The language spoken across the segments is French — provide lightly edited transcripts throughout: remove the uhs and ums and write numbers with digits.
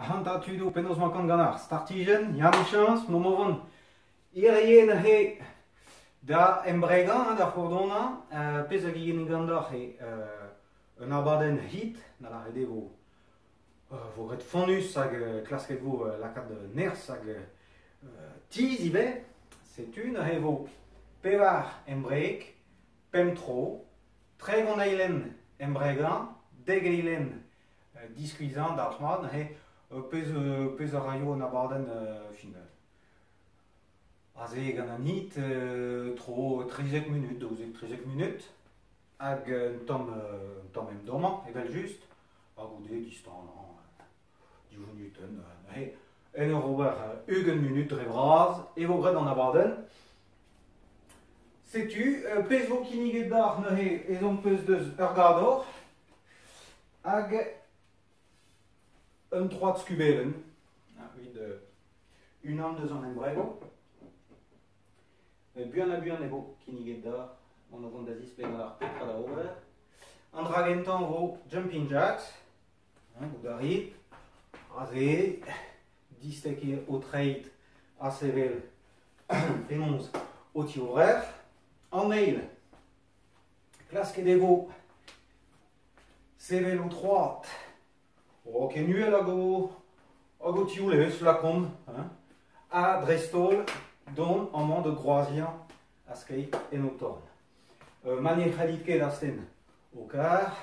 Hanta tudo penos makan ganar. Startigen, Yamichans, Nomovan. Irien he da Embregan, da Fordona, Pesagin Gandar he un abaden hit, na la redevo. Vos red fonus, sag claskevo la carte ners, sag tizibe, c'est une revo. Pevar Embrek, Pemtro, Tregon Eilen, Embregan, Degeilen, Discuisant, Dartman, he. Pez a raio na barden final. Aze gana nit tro 30 minutes, 12-30 minutes, hag un tom emdoma, evel just, a goude distan an 10 minutes, en ur ober ugen minute revraz, evo gred an a barden. Setu, pez vo kiniget dar nehe ezon pez deus ur gardor, hag un trois de scubelen, une âme de son embrego, bien evo, qui n'y guette d'art, on a vendu d'azis, plein d'art, pas d'over, un dragentan ro, jumping jacks, goudari, rasé, distéqué au trade, à sével, pénonce, au tiroir, en mail, classe qui dévo, sével au trois, ok, nu elle a go tioulé, la combe, à Drestol, don en man de Groisien, à Skype et Nocturne. Manier Khadidke d'Arsten, au car,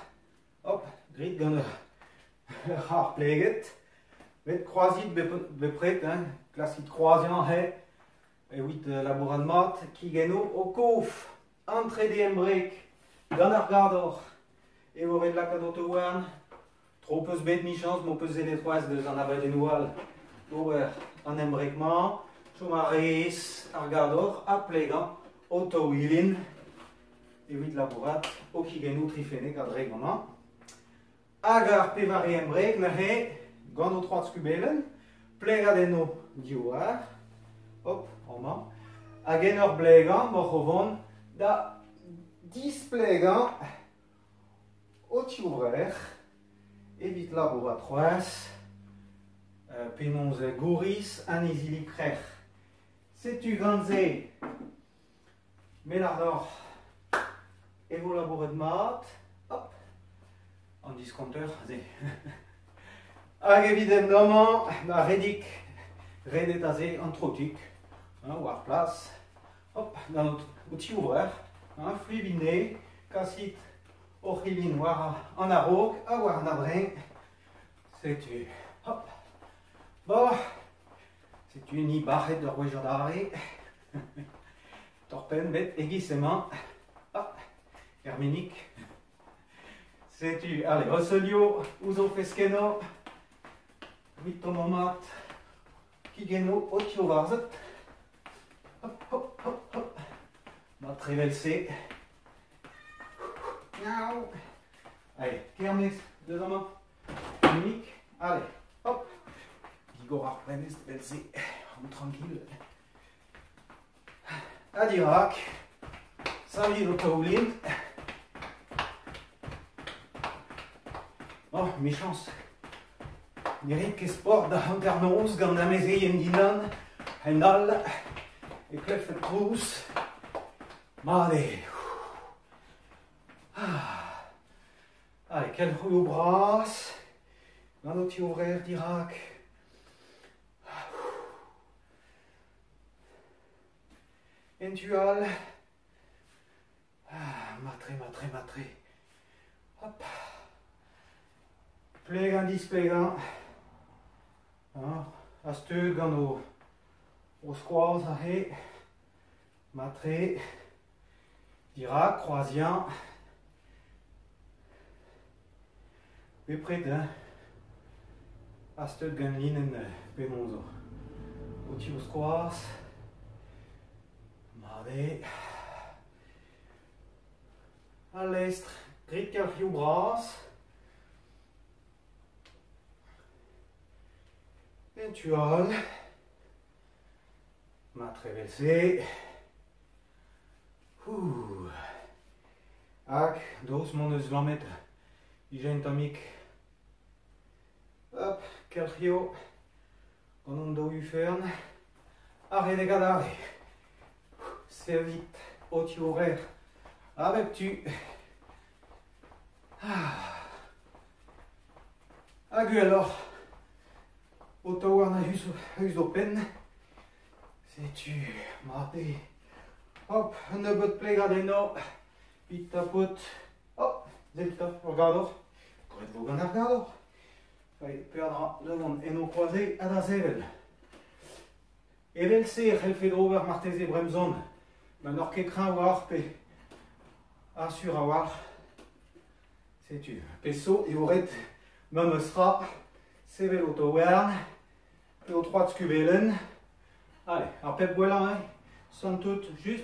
hop, grid gunner, rare pleget, met croisit bepret, classique Groisien, et 8 laborant mat, qui geno, au couf, entrée des embrek, gunner gardor, et au red lacadotowan. Trop peu bête mi chance, mon peu les trois de un aval des noirs. Over un embrégement, Choumaris, Argador, Aplégan, Otto Willin, et 8 labourat, Okigenou, Trifénec, Adrégement. Agar, Pévaré, Embreg, Nahé, Gando 3 de Scubelen, Plégadeno, Diouar, hop, en main. Agenor, Blégan, Morrovon, da 10 Plégan, Otiouver. Evit labourat roas, penonze gouris, anisili krer. Setu ganze, melardor, evo labourat mat, hop, en discounteur, zé. Hag evidemment, na redik, redetaze, antrotik, war place, hop, dans notre outil ouvert, fluibiné, cassit, Orchilin war en arok, à war en abrin, c'est tu. Hop. Bon, c'est une ibarrette de rouge d'arrêt. Torpen, bête, aiguisement. Hop. Herménique. C'est tu. Allez, Osselio, Ouzo Feskeno, Vitomomat, Kigeno, Otio Varzot. Hop, hop, hop, hop. Notre révélcé. Allez, kermes, deux en main, unique, allez, hop, Gigora Prenes, Belzé, on tranquille, Adirac, Samir Otaoulin, oh, mes chances, Eric Esport, Darnos, Gandamese, Yendinan, Hendal, Eclef et Cruz, Mardé. Allez, quel rouille au bras, un outil horaire d'Irak. Entual. Matré, matré, matré. Hop. Plégan, displégan. Asteux, gano. Au square, arrêt. Matré. D'Irak, croisien. Be prêt, hein? Astet Ganlin et Pémonzo. Otio Squars. Mardé. À l'estre. Grit Carfio Brass. Ventual. Ma traversée. Ouh. Ac, dos, mon euslamètre. Hygiène tamique. Hop, quadrio, andando inferno, arrêt des cadavres, servite, haute horaire, avec tu, aguelo, autowarna uso pen, c'est tu, mardi, hop, ne bot plegadeno, pita pot, hop, delta, regardor, corretto gana regardor. Vai perdre devant et nos croisés à la zèle. Et l'LC, elle fait drover Martez et Bremson. Maintenant qu'est craint ou arpé. Assure avoir. C'est tu. Pesso et aurait même sera. C'est vélo tower. Et au 3 de Scubelen. Allez, après voilà, hein. Sans tout, juste.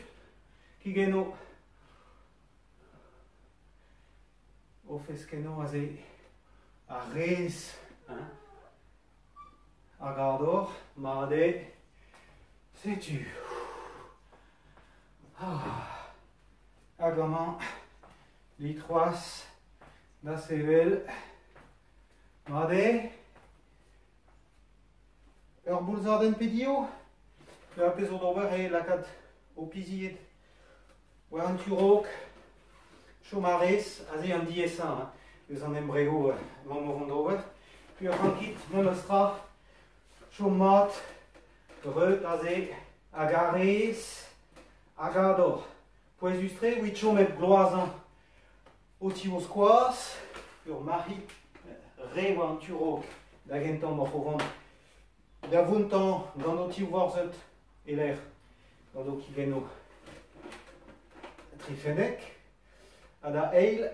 Qui gagne au fesqueno à zé. À res. Agardor, marde, c'est tu. Agaman, litroas, dasevel, marde, Urboulzarden pedio, la peso d'envers et la cade au pisier. Warnturok, chomares, azé un diessin. Les en embrego, maman d'over. Puis à Frankit, Monostra, Chaumat, Retazé, Agaris, Agador. Pour illustrer, oui, Chomet Gloisan, Otiosquas, Urmarie, Reventuro, Dagentan, Morphoron, Davuntan, dans nos Tivorzet, et l'air, dans nos Kigeno, Trifenec, Ada Eil,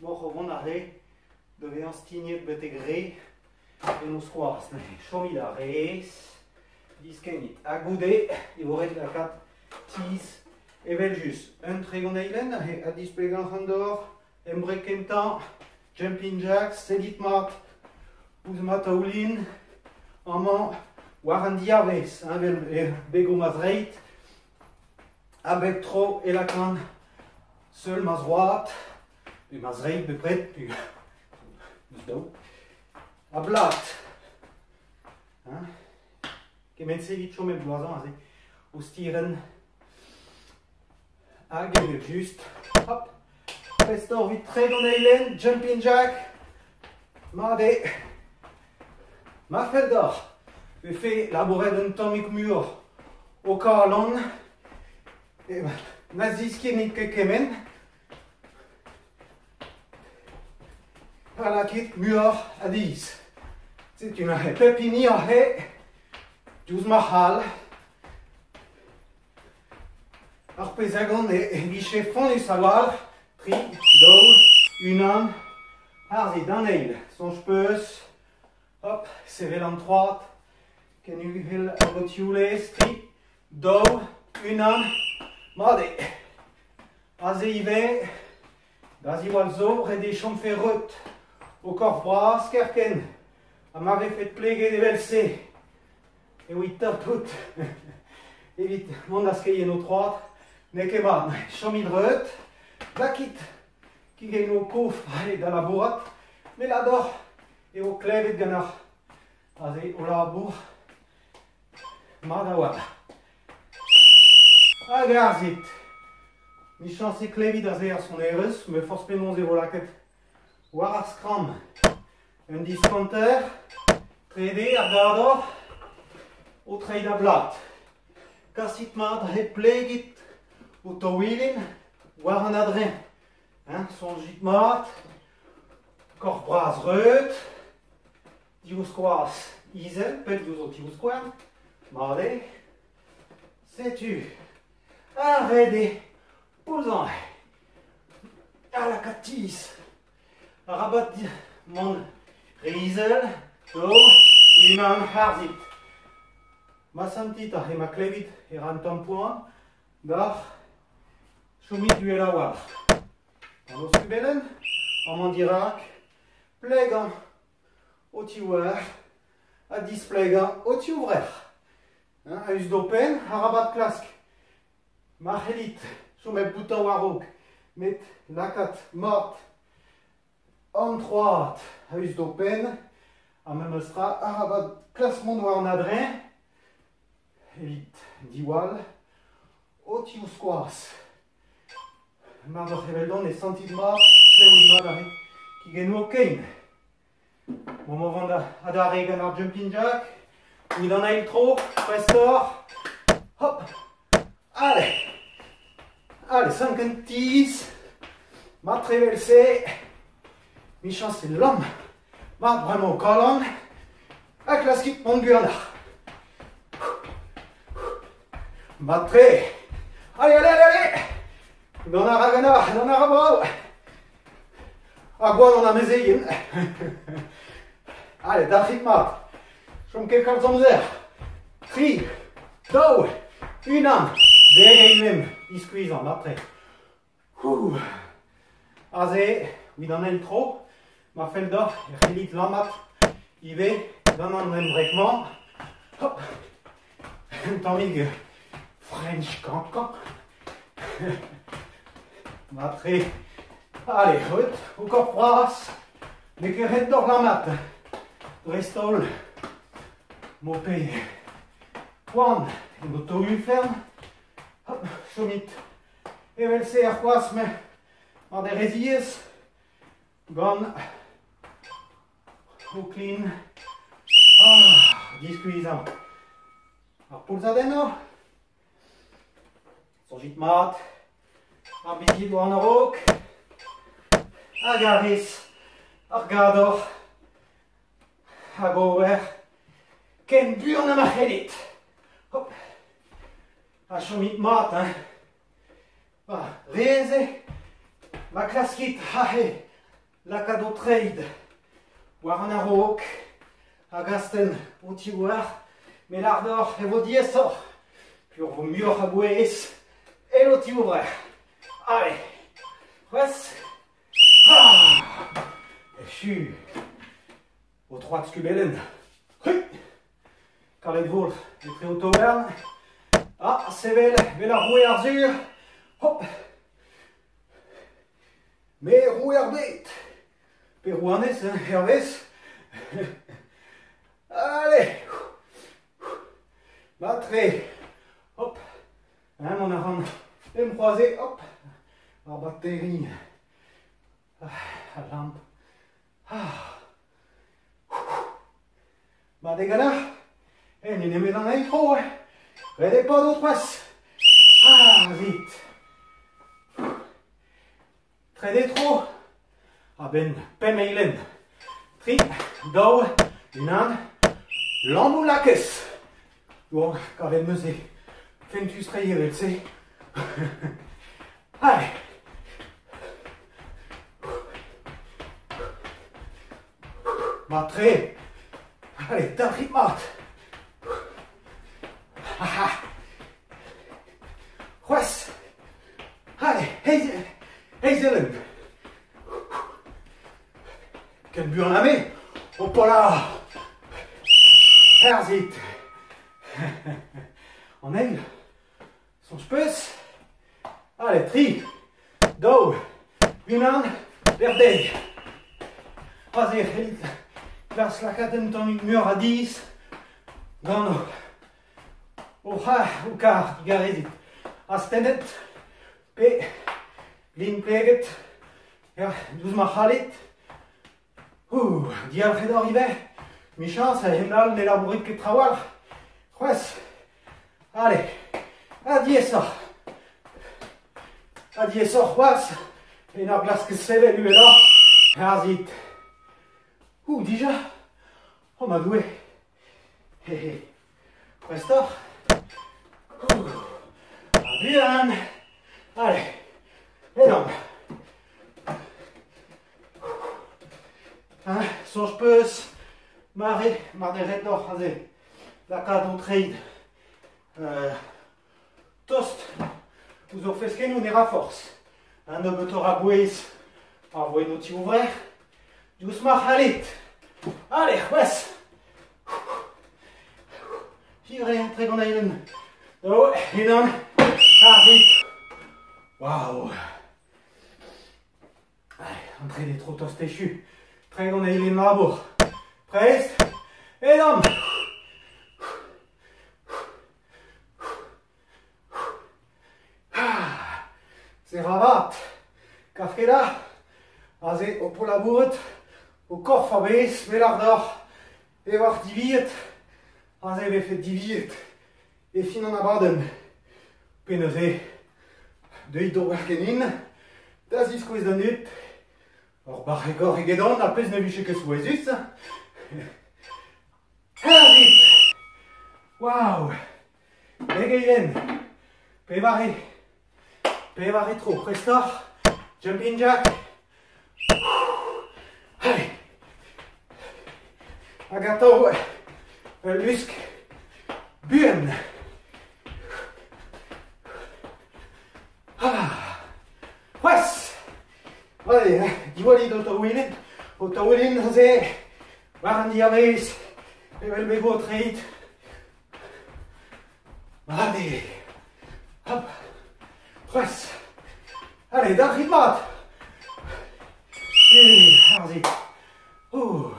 Morphoron, Arré, devient stigné de bétégré et nous squares. Chomida res, diskenit agoudé, et vous la 4, 6, et Belgius. Un trigon eilen, à displégan randor, embrekentan, jumping jacks, seditmat, ouzmataoulin, amant, warandiaves, begomazreit, abectro, et la canne, seul mazroite, et mazreit, de prête, puis. A blatt, gemenze vite schon mit Blasen, also aus Tieren, agile just, hop, festor vite Träger Neilen, Jumping Jack, Made, Mafeldor, je fais laborer d'un tomic mur au Carlon, Naziski Nikke Kemen. La kit mur à 10. C'est une pépini à hé, 12 mahal. Arpezagon et guichet fond du savoir. Tri, do, unam, arzi d'un aile. Son chpeus, hop, serré en droite. Kenuhil abotioules, tri, do, unam, mardé. Azeive, dazi walzo, redé chamferot. Au corps bras, kerken, à ma fait pléguer des velcés. Et oui, top tout. Et vite, mon askeyen nos trois, nekeba, chamidreut, dakit, qui gagne au couf, allez, dans la bourrate, mais l'adore, et au clève et ganar. Allez, au labour, mardawad. Agarzit, ni chance et clévi d'azéar son eres, mais force pénon zéro la quête. War scram, un discounter, trader, regardor, au trade à blatt. Cassit madre, plegit, auto willin, war un adrien. Son gitmat, corps bras reut, diusquas, isel, pel diusquan, marde, sais-tu, arrêtez, poulsan, à la catisse. Rabat mon rizel, do, imam harzit. Ma santita et ma clévit et rantam point, dar, choumit du elawar. En oscubelen, en mandirak, plégan, au tiouer, à displégan, au tiourer. A usdopen, arabat klask, ma helit, choumet boutan warok, met lakat mort. En droite, à us d'open, Amam Astra, Arabab, classement noir en adrin. Elite, Diwal, Otius Quas. Mardo Rebeldon et Santidma, Cleoudma, Dari, Kigenu, Kane. Moment Vanda, Adare, Ganar, Jumping Jack. Nidana Iltro, Prestor. Hop. Allez. Allez, 50. Ma traversée. Mi chance, c'est l'homme. Marque vraiment au colonne. Un classique Manguana. Matré. Allez, allez, allez, allez. Donna Ragana, Donna Rabo. Agua dans la Méséine. Allez, Dafik Mat. Chomke Kalzomzer. Tri. Dou. Une âme. Derrière même. Il squeeze en matré. Azé. Oui, dans l'intro. Ma felda, relite l'amap, il va dans un embrèquement. Hop, tandis que French cancan. Matré, allez, hut, encore pras, mais que red d'or l'amap. Restol, mopé, pointe, une auto une ferme. Hop, sommit, et velcé à quoi mais en des résilies. Gon. Ou clean. Ah, discuisant. Alors pour Zadeno, son gitmat, un petit doigt en roc, agaris, argador, agover, ken burn ma helit. Hop, un chomitmat, hein. Voilà, réze, ma classe quitte, hahe, la cadeau trade. Waranarouk, Agasten, Otiwar, Melardor, et vos diessors, puis vos murs à Bouès, et l'Otiwar. Allez, presse, ah, et chu, au 3 de Scubelen, Carlet de Vaulx, et Tréotoberne, ah, Sevel, Vélarou et Arzur, hop, mais Rouerbet. Pérouanes, Hervès. Allez. Battre. Hop. Hein, mon aran. Et me croiser. Hop. La batterie. La lampe. Ah. Bah, des gars. Et n'y met dans l'intro. Rédez pas d'autre passe. Ah, vite. Très détro. Aben Pemeilen, Tri, Dou, Nan, Lamboulakes. Bon, quand même, c'est Fentus Rayel, c'est. Allez. Matré. Allez, Tarikmat. Haha. Ouest. Allez, Hazel. Hazel. Quel but en amé. Hop là. Herzit. En aigle. Son spes. Allez, tri. Do. Winan. Verdey. Vas-y, place la cadenne dans une mur à 10. Gano. Oha, Oukar, Igarézit. Astenet. P. Limpleget. 12 machalit. Ouh, Dialfredo arrivait. Michan, ça y est, là, mais la bourrique qui travaille. Trois. Allez. Adiessor. Adiessor, trois. Et la glace qui s'est levée, lui, là. Hazit. Ouh, déjà. On m'a doué. Hé hé. Prestor. Ouh. Adieu, allez. Énorme. Hein, son chpeus, maré, maré redor, rasé, la carte trade, toast, vous offrez ce qu'elle nous dira force. Un homme torabouis, envoyez nos petits ouvrés, doucement, allez, allez, ouest, j'irai un très grand island, oh, énorme, arrête, waouh, allez, entrée des trop toast échus. Très grand aile marbour. Presse. Énorme. Serrava. Cafreda. Azé au polabut. Au corps fabes. Melardor. Et voir diviert. Azé avait fait diviert. Et finon abaden. Penosé. De hydrobergenin. Das ist quiz danut. Or barregor et guédon. La pèse ne viche que sous Jésus. Waouh! Egeyen! Pévaré! Pévaré trop! Prestor! Jumping jack! Allez! Agato! Lusk! Buen! Ah! Wes! Allez! Divoli d'autowilin! Autowilin, c'est. Varandi amis! Evel bego treit! Allez, hop, presse. Allez, d'un rythme. Et, vas-y. Ouh.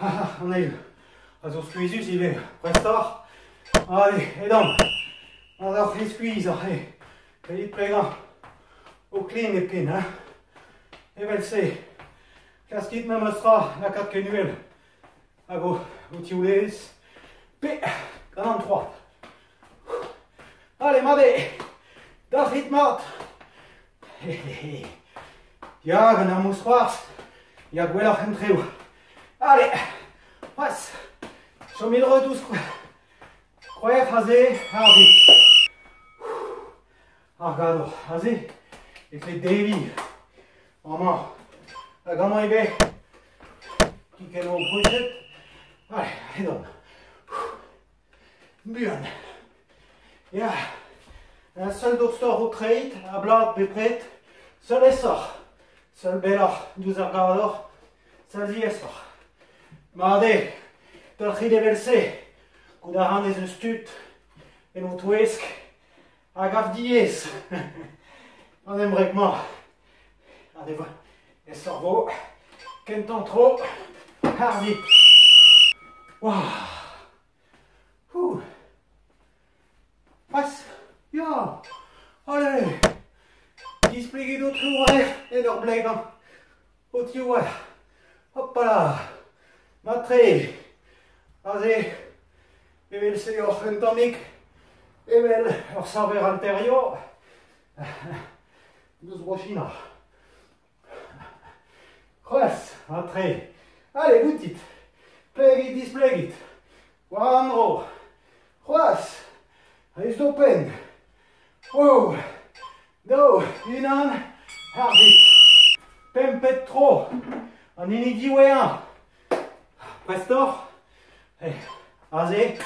Ah, on a eu. Vas-y, on squeeze, il est. Presse tard. Allez, énorme. Alors, il squeeze. Allez, il prégant. Au clean et pin, hein. Et ben, c'est. Casquette, même sera la 4 que nuelle. Ah bon, vous tioules. 43. Allez, Madé. Das rythme. Ja, wenn er muss raus. Ja, guel auch im Trio. Allez. Was? Schon mit Rotus. Croyez, Hazé. Hardy. Argado. Hazé. Et fait Davy. Maman. La gamme, il est. Qui qu'elle en brûle. Allez, et donc. Bien. Ja. Un seul docteur au trade, à blanc, bépret, seul essor. Seul belor, 12 argador, seul essor. Mardé, torri de versé, coudaran des stut, et non touesque, agaf dies. On aimerait que moi. Allez, voilà. Essor beau, qu'entend trop, hardi. Waouh. Ouh. Passe. Ja. Allez. Displéguer d'autres ouvres et leur blague. Au tiroir. Hop là. Matré. Vas-y. Et bien, c'est leur fentonique. Et bien, leur serveur antérieur. Nous brochina. Crosse. Matré. Allez, goûtite. Pléguit, displéguit. One row. Cross, wrist open, wow, no, inan, hardy, pempet trop, on inidi wean, prestor, azé,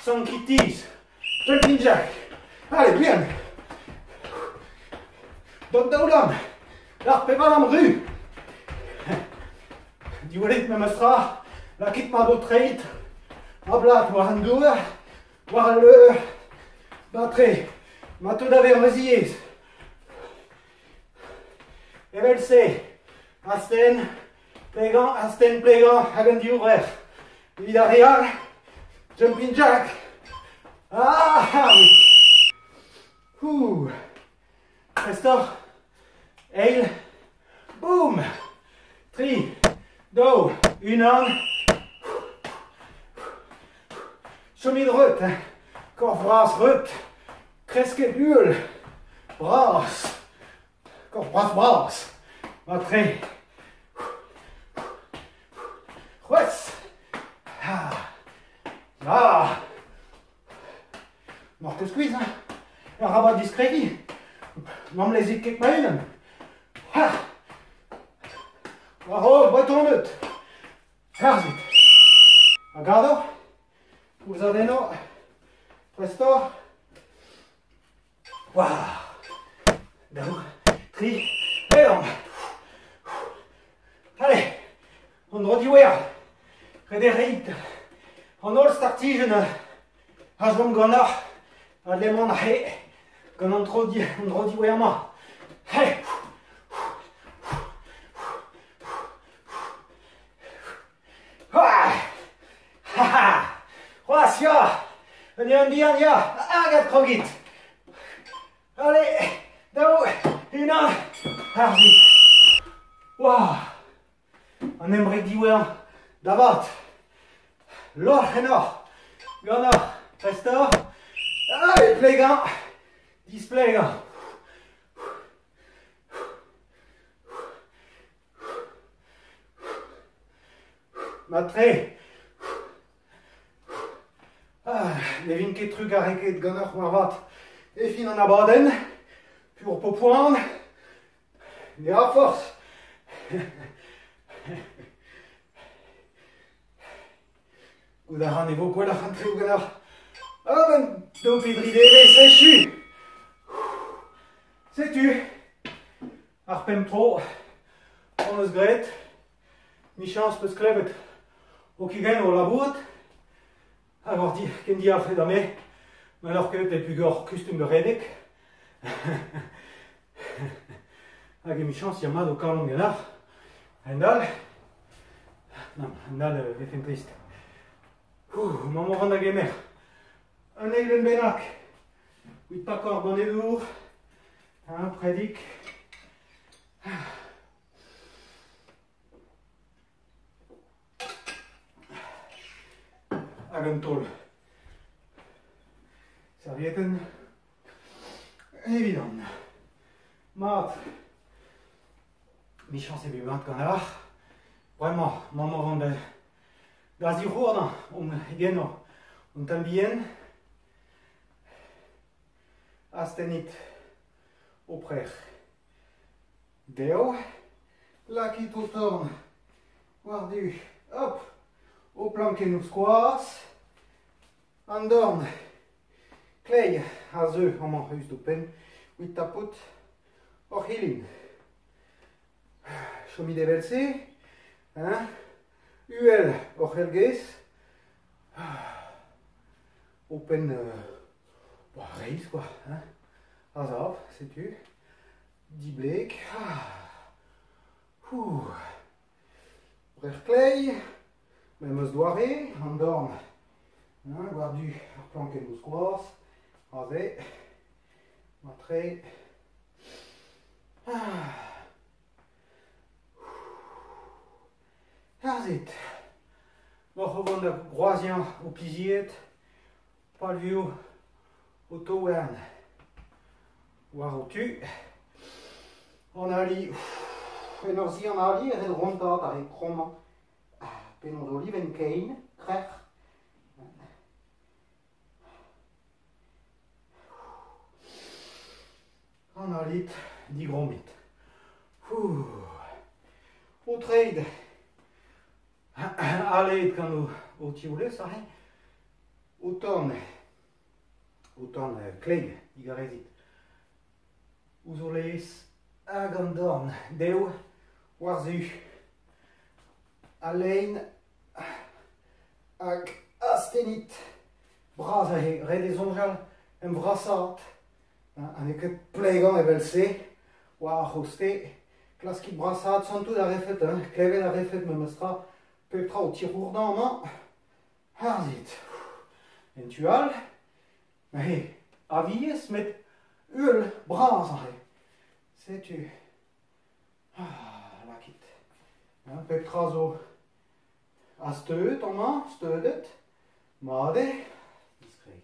sans kitties, jumping jack, allez bien, don daulam, l'arpevalam rue, du volet même sera, la quitte ma d'autre rate, ablat wahandour, voir le d'entrée, matou d'avoir résilié. Évelcé, Asten, Plégan, Hagen du Ouvert. Vidarial, Jumping Jack. Ah, oui. Ouh. Restore. Hail. Boom. 3, 2, 1, an. Chemin reut, corps brasse reut, cresque bulle, brasse, corps brasse brasse, matré, ouest, ah, là, mort que squeeze, un rabat discrédit, non me les y quelque main, ah, bravo, boîte en meute, herzit, regarde. Vous avez non, presto, waouh, down, tri, énorme. Allez, on rediwea, rederit, on all startigen, hajom gana, adlemon ahe, ganon trodi, on rediwea ma, allez, bien, bien, ja. Agat krogit. Allez, debout, hina, hardi. Wow. On aimerait dire d'abord. L'orchenor. Gonor. Restor. Allez, plégan. Displégan. Matre. Les vinquets trucs à réquer de gonor ou arvat. Et fin en abaden. Pur popoine. Et à force. Goudaran evo quoi la rentrée ou ganar. Ah ben, do pédridé, c'est chu. C'est tu. Arpem trop. On os gret. Michance peut se clevet. Au qui gagne, on la boute. Alors dit, qu'en dit Alfred Amé. Mais alors que t'es plus gore, custom de Redek. Hag michance, y'a mal au calon ganar. Endal. Non, Endal, est triste. Maman rend à gamer. Un aigle benac. Oui, pas corps, bon et lourd. Un prédic. Agentol. Servietten. Évident. Mat. Michance et buvant qu'on a. Vraiment, maman rend à. Das die Horden genau und dann bien astenit oprech deo la qui tout tourne wardu hop au planqué nous squats andorn klei haze on m'en ruse d'open with tapot or healing chomi déversé hein UL Orhelges Open bah, Race quoi hein Azov c'est tu Diblek Brerkley Memos Doiré Andorn hein, Guardu Plankenus Quars Azé Matré Tarzit, Morobon de Groisien au Piziet, Palvio, Autowern, Warotu, on a li, et on a li, et Ronta, avec Roman, Pénon d'Olive, et Kane, Crèche, on a li, dit Gromit, au trade. Allez, quand nous au tioulé, ça rien. Automne, Clegg, Igarésit. Ouzoles, Agandorn, Deu, Warzu. Alain, Ak, Asténit, Brazae, Redesonjal, Embrassat, avec Plégan et Velsé, Warhosté, Klaski Brassat, sans tout la réfète, Cleven la réfète, Memestra. Peptra au tiroir dans la main. Harzit. Entual. Mais, avies met ul bras. C'est tu. La quitte. Peptra zo. A stöd en main. Stödet. Made. Discret.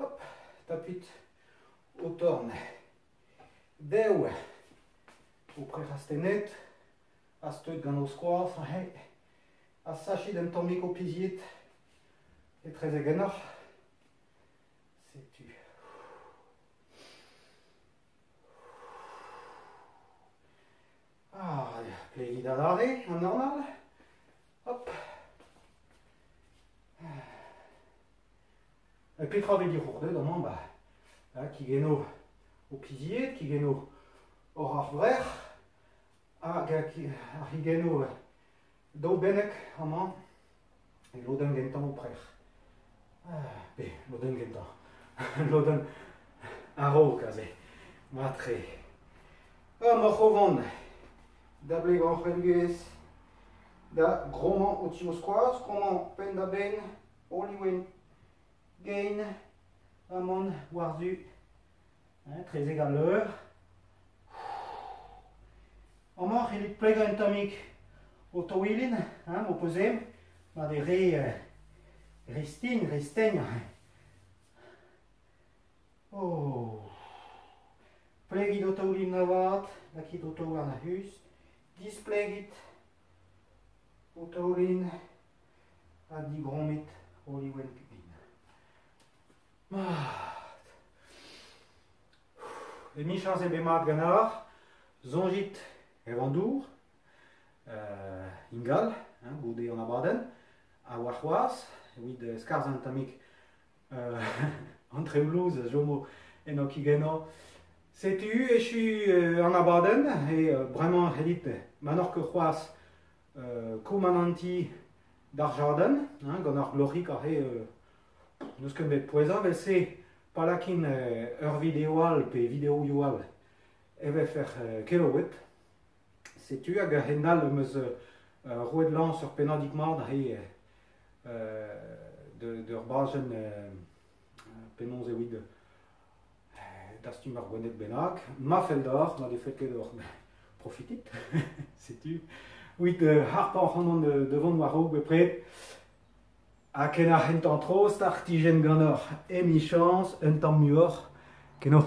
Hop. Tapit. Au torne. Dewe. Au pré-rastenet, à ce de ganosquas, à sachi d'un tomico pisiet, et très éganor, c'est tu. Ah, pléguide à l'arrêt, un normal, hop. Et puis travailler du rourde dans mon bas, qui guéno au pisiet, qui guéno. Or vert, Arigeno, Daubenek, Amant, et Lodengentan au prêtre. Mais Lodengentan, Loden, Aro, Kazé, Matré. Morchovon, Dablegan Rengues, da groman otio squaz, groman pen da ben, oliwen gain, amon warzu, très égaleur. Amon il plegan tamik otowilin, opposé, ma des resteigne. Oh, plegit otowilin navat, lakit otowan hus, displegit. Autorin a dit grand met Oliwen Pipin. Et Michans et Bémar Ganar, Zongit et Vandour, Ingal, Goudé en Abaden, à Warwas, with Skarzan Tamik, entre Blues, Jomo et Nokigeno. C'est tu, et je suis en Abaden, et vraiment, Redit, Manor que Roas. Koumananti d'Arjardin, Gonar Glory carré nous ce que met poison, mais c'est Palakin vidéoal pe vidéo yual et va faire Kelowet. C'est tu à Gahendal meuse Rouedlan sur Penandikmard et de Urbagen Penons et Wid d'Astumar Gwenet Benak, Mafeldor, dans des fêtes que d'or profitit, c'est tu. Oui, de harpar en devant Noirou, prêt à Kenah Hentantros, Tartigen Ganor, et mi chance, un temps mieux, que non.